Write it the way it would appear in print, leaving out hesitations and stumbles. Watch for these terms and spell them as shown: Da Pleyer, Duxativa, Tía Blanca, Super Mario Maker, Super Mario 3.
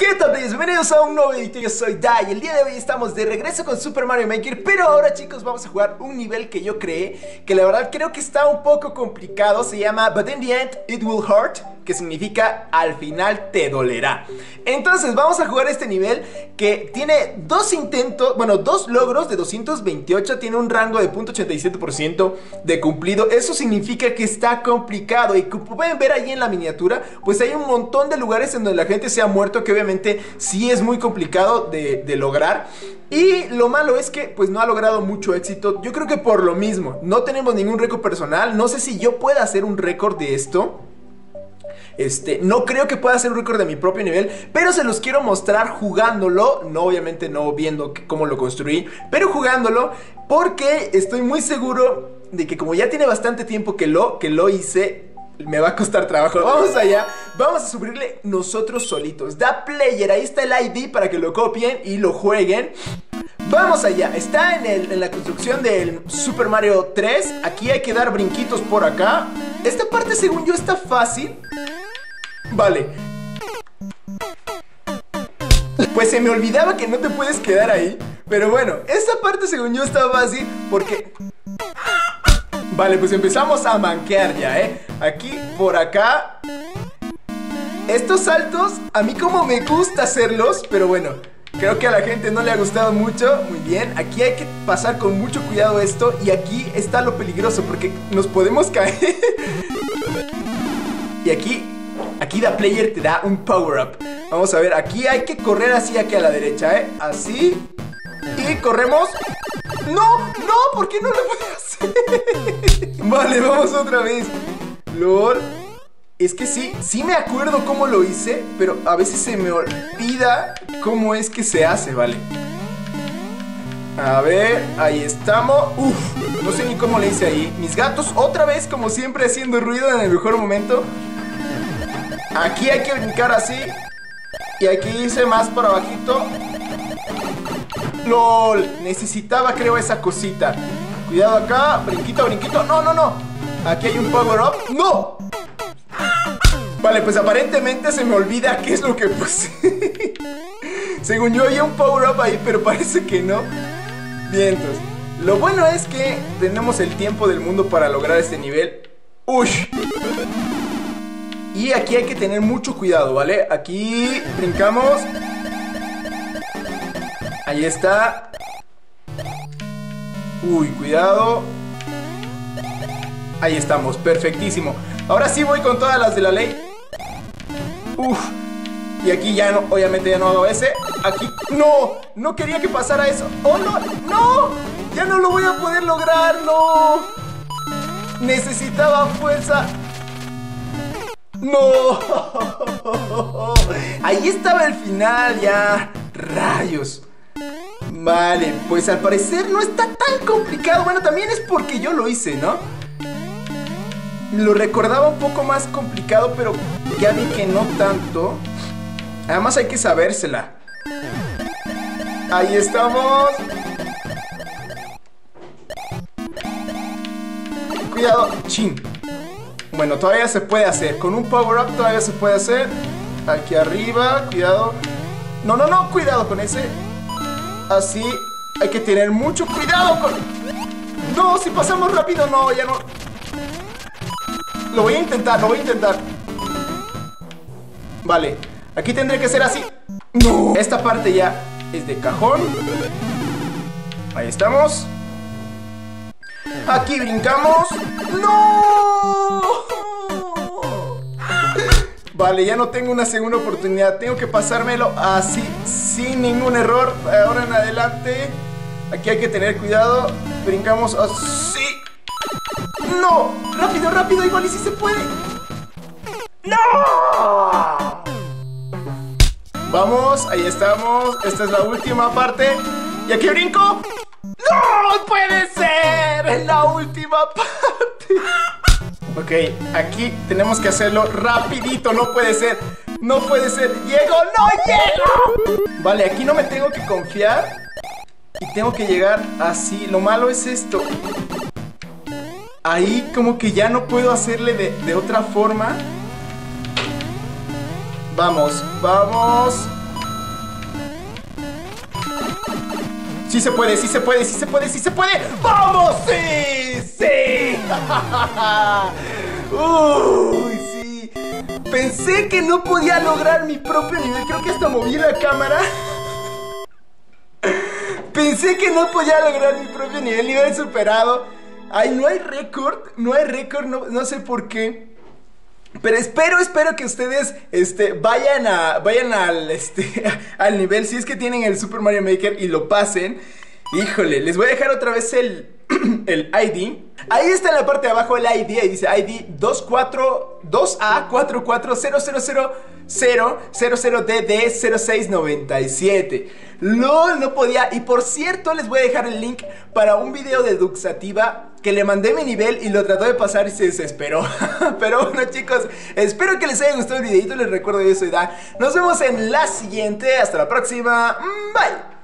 ¿Qué tal? Bienvenidos a un nuevo video, yo soy Da y el día de hoy estamos de regreso con Super Mario Maker. Pero ahora, chicos, vamos a jugar un nivel que yo creé, que la verdad creo que está un poco complicado. Se llama But in the End It Will Hurt, que significa al final te dolerá. Entonces vamos a jugar este nivel que tiene dos intentos, bueno, dos logros de 228. Tiene un rango de 0.87% de cumplido. Eso significa que está complicado. Y como pueden ver ahí en la miniatura, pues hay un montón de lugares en donde la gente se ha muerto, que obviamente sí es muy complicado de lograr. Y lo malo es que pues no ha logrado mucho éxito. Yo creo que por lo mismo no tenemos ningún récord personal. No sé si yo pueda hacer un récord de esto. No creo que pueda hacer un récord de mi propio nivel, pero se los quiero mostrar jugándolo. No, obviamente no viendo cómo lo construí, pero jugándolo, porque estoy muy seguro de que como ya tiene bastante tiempo que lo hice, me va a costar trabajo. Vamos allá, vamos a subirle nosotros solitos. Da Pleyer, ahí está el ID para que lo copien y lo jueguen. Vamos allá, está en la construcción del Super Mario 3. Aquí hay que dar brinquitos por acá. Esta parte, según yo, está fácil. Vale. Pues se me olvidaba que no te puedes quedar ahí. Pero bueno, esta parte, según yo, está fácil porque... Vale, pues empezamos a manquear ya, ¿eh? Aquí, por acá. Estos saltos, a mí como me gusta hacerlos, pero bueno, creo que a la gente no le ha gustado mucho. Muy bien, aquí hay que pasar con mucho cuidado esto. Y aquí está lo peligroso, porque nos podemos caer. Y aquí Da Pleyer te da un power-up. Vamos a ver, aquí hay que correr así, aquí a la derecha, ¿eh? Así. Y corremos. No, ¿por qué no lo voy a hacer? Vale, vamos otra vez. Lord, es que sí me acuerdo cómo lo hice, pero a veces se me olvida cómo es que se hace, vale. A ver, ahí estamos. Uf, no sé ni cómo le hice ahí. Mis gatos otra vez, como siempre, haciendo ruido en el mejor momento. Aquí hay que brincar así. Y aquí hice más para abajito. LOL, necesitaba, creo, esa cosita. Cuidado acá, brinquito, brinquito. No, aquí hay un power up. ¡No! Vale, pues aparentemente se me olvida qué es lo que puse. Según yo había un power up ahí, pero parece que no. Bien, entonces, lo bueno es que tenemos el tiempo del mundo para lograr este nivel. ¡Ush! Y aquí hay que tener mucho cuidado, ¿vale? Aquí brincamos. Ahí está. Uy, cuidado. Ahí estamos, perfectísimo. Ahora sí voy con todas las de la ley. Uf. Y aquí ya no, obviamente ya no hago ese. Aquí, no quería que pasara eso. ¡Oh, no! Ya no lo voy a poder lograr, no. Necesitaba fuerza. No. Ahí estaba el final ya. Rayos. Vale, pues al parecer no está tan complicado. Bueno, también es porque yo lo hice, ¿no? Lo recordaba un poco más complicado, pero ya vi que no tanto. Además hay que sabérsela. Ahí estamos. Cuidado, chin. Bueno, todavía se puede hacer. Con un power up todavía se puede hacer. Aquí arriba, cuidado. No, cuidado con ese. Así, hay que tener mucho cuidado con... No, si pasamos rápido, no, ya no. Lo voy a intentar, lo voy a intentar. Vale, aquí tendré que ser así. No, esta parte ya es de cajón. Ahí estamos. Aquí brincamos. ¡No! Vale, ya no tengo una segunda oportunidad. Tengo que pasármelo así, sin ningún error. Ahora en adelante. Aquí hay que tener cuidado. Brincamos así. ¡No! ¡Rápido, rápido! Igual y si se puede. ¡No! Vamos, ahí estamos. Esta es la última parte. Y aquí brinco. ¡No puede ser! Es la última parte. Ok, aquí tenemos que hacerlo rapidito, no puede ser, no puede ser. ¡Llego! ¡No llego! Vale, aquí no me tengo que confiar y tengo que llegar así. Lo malo es esto. Ahí como que ya no puedo hacerle de otra forma. Vamos, vamos. ¡Sí se puede, sí se puede, sí se puede, sí se puede! ¡Vamos! ¡Sí! ¡Sí! ¡Uy, sí! Pensé que no podía lograr mi propio nivel. Creo que hasta moví la cámara. Pensé que no podía lograr mi propio nivel. Nivel superado. Ay, no hay récord. No hay récord, no sé por qué. Pero espero que ustedes vayan al nivel, si es que tienen el Super Mario Maker y lo pasen. Híjole, les voy a dejar otra vez el ID. Ahí está en la parte de abajo el ID, ahí dice ID 242A44000000DD0697. LOL, no podía. Y por cierto, les voy a dejar el link para un video de Duxativa que le mandé mi nivel y lo trató de pasar y se desesperó. Pero bueno, chicos, espero que les haya gustado el videito. Les recuerdo, yo soy Da. Nos vemos en la siguiente. Hasta la próxima. Bye.